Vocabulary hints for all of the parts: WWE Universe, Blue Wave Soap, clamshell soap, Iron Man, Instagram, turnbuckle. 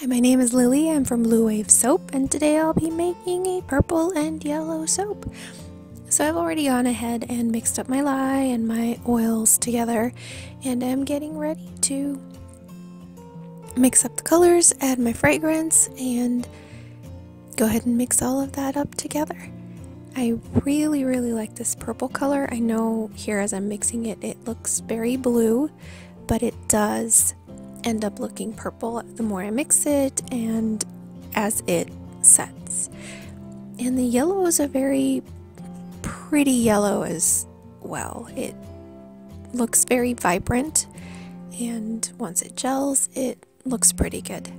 Hi, my name is Lily. I'm from Blue Wave Soap, and today I'll be making a purple and yellow soap. So I've already gone ahead and mixed up my lye and my oils together, and I'm getting ready to mix up the colors, add my fragrance, and go ahead and mix all of that up together. I really, really like this purple color. I know here as I'm mixing it, it looks very blue, but it does end up looking purple the more I mix it and as it sets. And the yellow is a very pretty yellow as well. It looks very vibrant, and once it gels, it looks pretty good.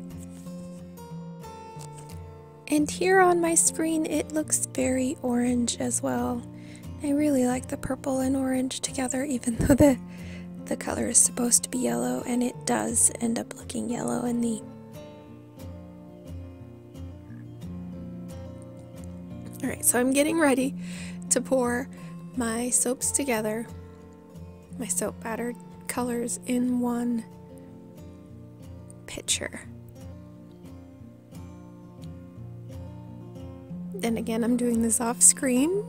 And here on my screen, it looks very orange as well. I really like the purple and orange together, even though the color is supposed to be yellow, and it does end up looking yellow in Alright, so I'm getting ready to pour my soaps together, my soap batter colors in one pitcher. And again, I'm doing this off screen.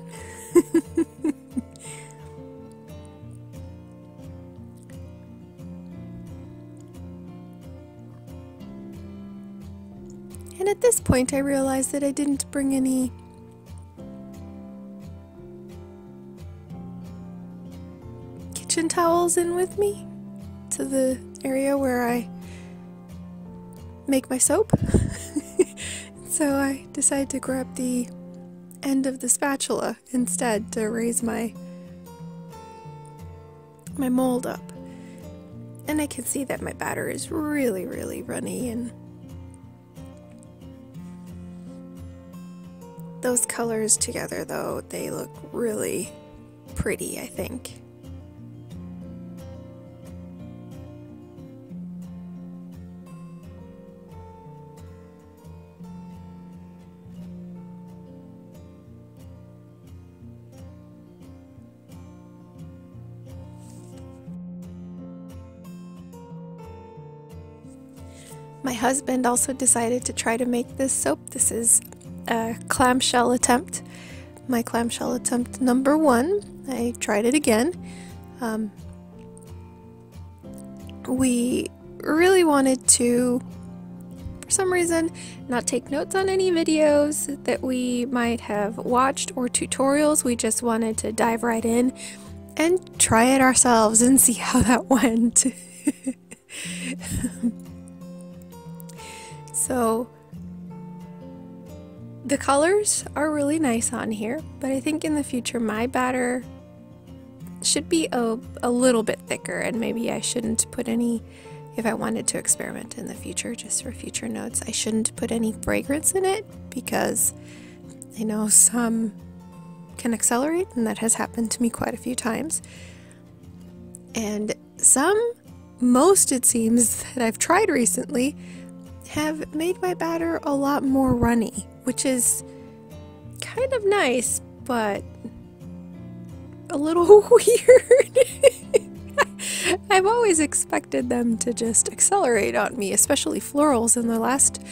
And at this point, I realized that I didn't bring any kitchen towels in with me to the area where I make my soap. So I decided to grab the end of the spatula instead to raise my mold up. And I can see that my batter is really, really runny, and those colors together, though, they look really pretty, I think. My husband also decided to try to make this soap. This is a clamshell attempt, my clamshell attempt #1. I tried it again. We really wanted to, for some reason, not take notes on any videos that we might have watched or tutorials. We just wanted to dive right in and try it ourselves and see how that went. So the colors are really nice on here, but I think in the future my batter should be a little bit thicker, and maybe I shouldn't put any, if I wanted to experiment in the future, just for future notes, I shouldn't put any fragrance in it, because I know some can accelerate, and that has happened to me quite a few times. And most it seems that I've tried recently have made my batter a lot more runny, which is kind of nice, but a little weird. I've always expected them to just accelerate on me, especially florals, and the last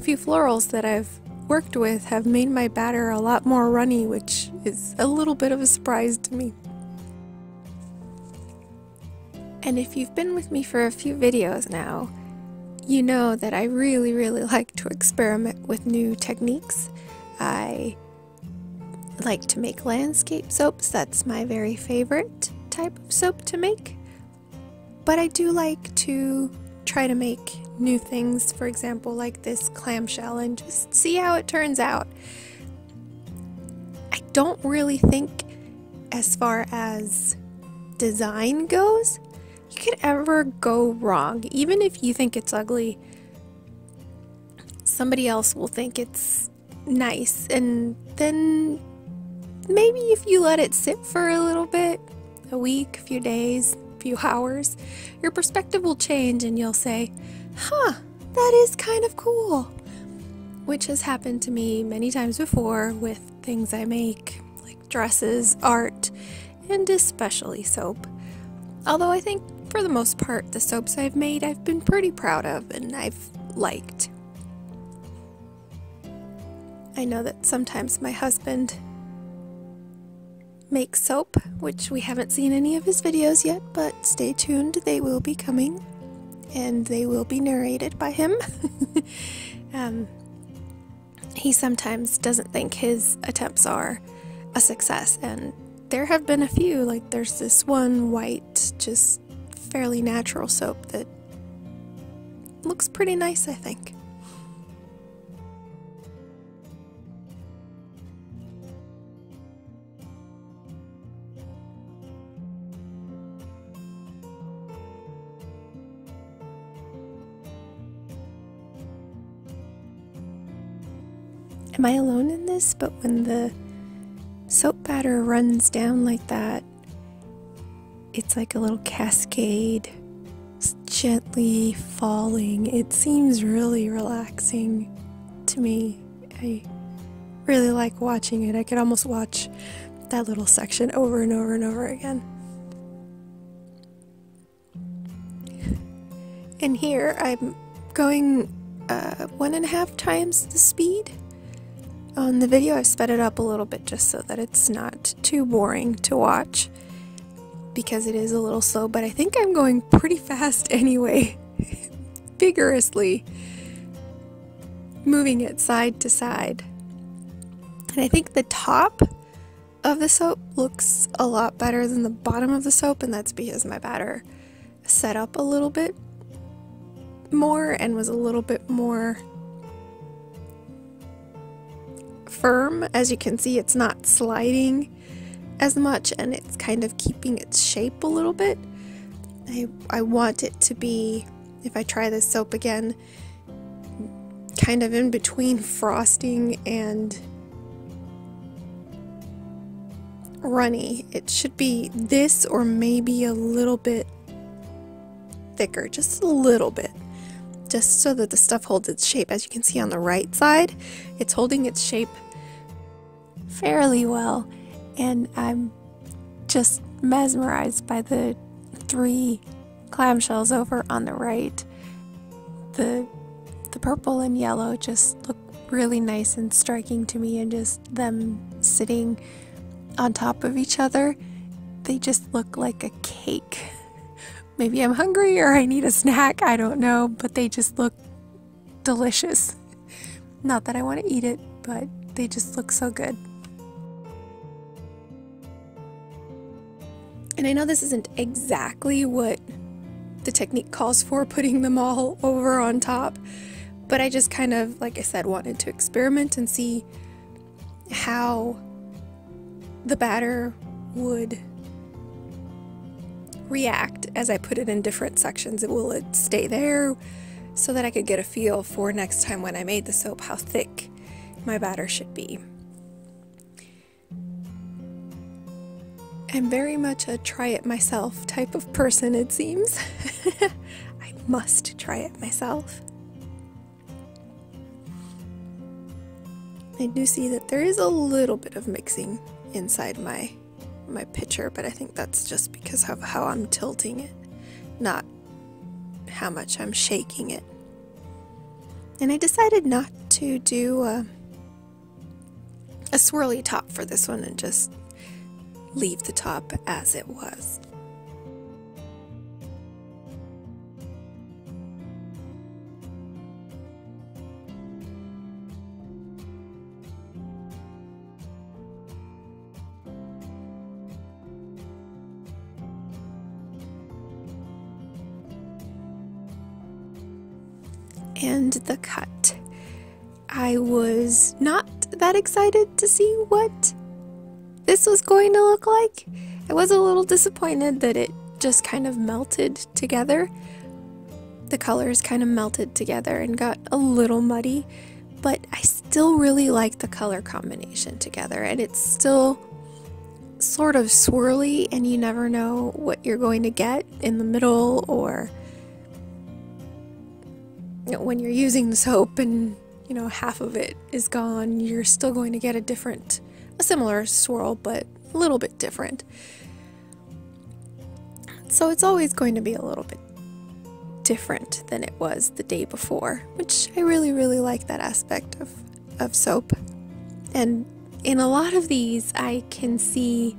few florals that I've worked with have made my batter a lot more runny, which is a little bit of a surprise to me. And if you've been with me for a few videos now, you know that I really, really like to experiment with new techniques. I like to make landscape soaps. That's my very favorite type of soap to make. But I do like to try to make new things, for example, like this clamshell, and just see how it turns out. I don't really think, as far as design goes, you could ever go wrong. Even if you think it's ugly, somebody else will think it's nice, and then maybe if you let it sit for a little bit, a week, a few days, a few hours, your perspective will change and you'll say, huh, that is kind of cool, which has happened to me many times before with things I make, like dresses, art, and especially soap. Although I think for the most part, the soaps I've made, I've been pretty proud of, and I've liked. I know that sometimes my husband makes soap, which we haven't seen any of his videos yet, but stay tuned, they will be coming and they will be narrated by him. He sometimes doesn't think his attempts are a success, and there have been a few. Like, there's this one white, just fairly natural soap that looks pretty nice, I think. Am I alone in this? But when the soap batter runs down like that, it's like a little cascade, it's gently falling. It seems really relaxing to me. I really like watching it. I could almost watch that little section over and over and over again. And here I'm going 1.5 times the speed. On the video, I've sped it up a little bit just so that it's not too boring to watch, because it is a little slow, but I think I'm going pretty fast anyway, vigorously moving it side to side. And I think the top of the soap looks a lot better than the bottom of the soap, and that's because my batter set up a little bit more and was a little bit more firm. As you can see, it's not sliding as much, and it's kind of keeping its shape a little bit. I want it to be, if I try this soap again, kind of in between frosting and runny. It should be this or maybe a little bit thicker, just a little bit, just so that the stuff holds its shape. As you can see on the right side, it's holding its shape fairly well, and I'm just mesmerized by the 3 clamshells over on the right. The purple and yellow just look really nice and striking to me, and just them sitting on top of each other, they just look like a cake. Maybe I'm hungry or I need a snack, I don't know, but they just look delicious. Not that I want to eat it, but they just look so good. And I know this isn't exactly what the technique calls for, putting them all over on top, but I just kind of, like I said, wanted to experiment and see how the batter would react as I put it in different sections. Will it stay there, so that I could get a feel for next time when I made the soap how thick my batter should be. I'm very much a try it myself type of person, it seems. I must try it myself. I do see that there is a little bit of mixing inside my pitcher, but I think that's just because of how I'm tilting it, not how much I'm shaking it. And I decided not to do a swirly top for this one and just leave the top as it was. And the cut. I was not that excited to see what this was going to look like. I was a little disappointed that it just kind of melted together. The colors kind of melted together and got a little muddy, but I still really like the color combination together, and it's still sort of swirly, and you never know what you're going to get in the middle, or when you're using the soap and, you know, half of it is gone, you're still going to get a similar swirl, but a little bit different. So it's always going to be a little bit different than it was the day before, which I really like that aspect of soap. And in a lot of these I can see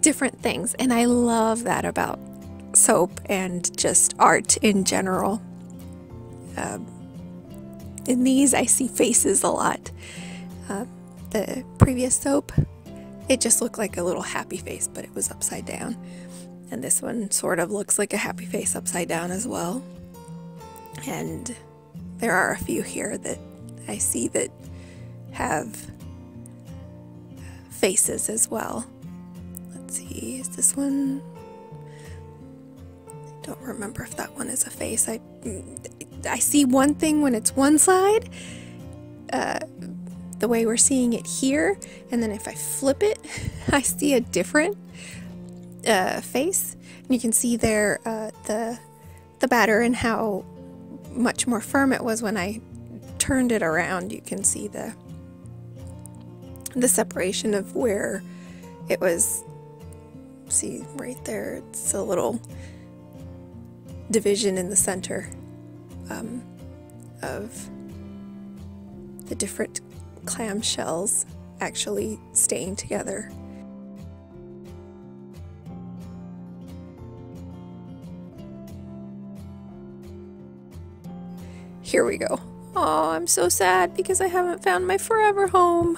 different things, and I love that about soap and just art in general. In these I see faces a lot. The previous soap, it just looked like a little happy face, but it was upside down. And this one sort of looks like a happy face upside down as well. And there are a few here that I see that have faces as well. Let's see, is this one? I don't remember if that one is a face. I see one thing when it's one side, the way we're seeing it here, and then if I flip it, I see a different face. And you can see there the batter and how much more firm it was when I turned it around. You can see the separation of where it was. See right there, it's a little division in the center of the different clamshells actually staying together. Here we go. Oh, I'm so sad because I haven't found my forever home.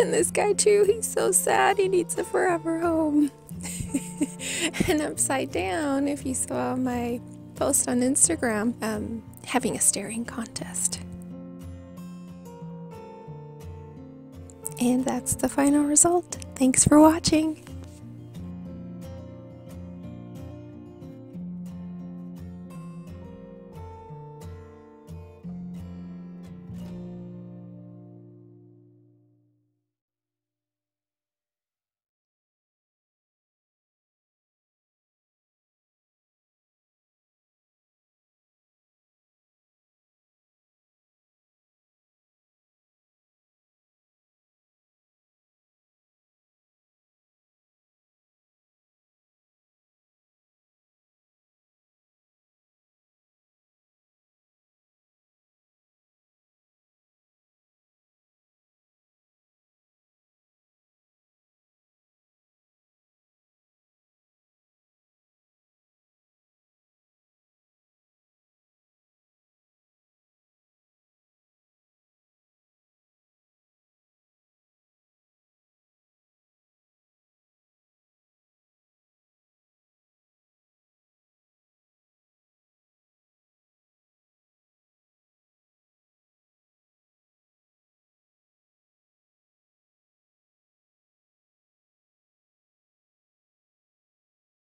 And this guy too, he's so sad, he needs a forever home. And upside down, if you saw my post on Instagram, having a staring contest. And that's the final result. Thanks for watching.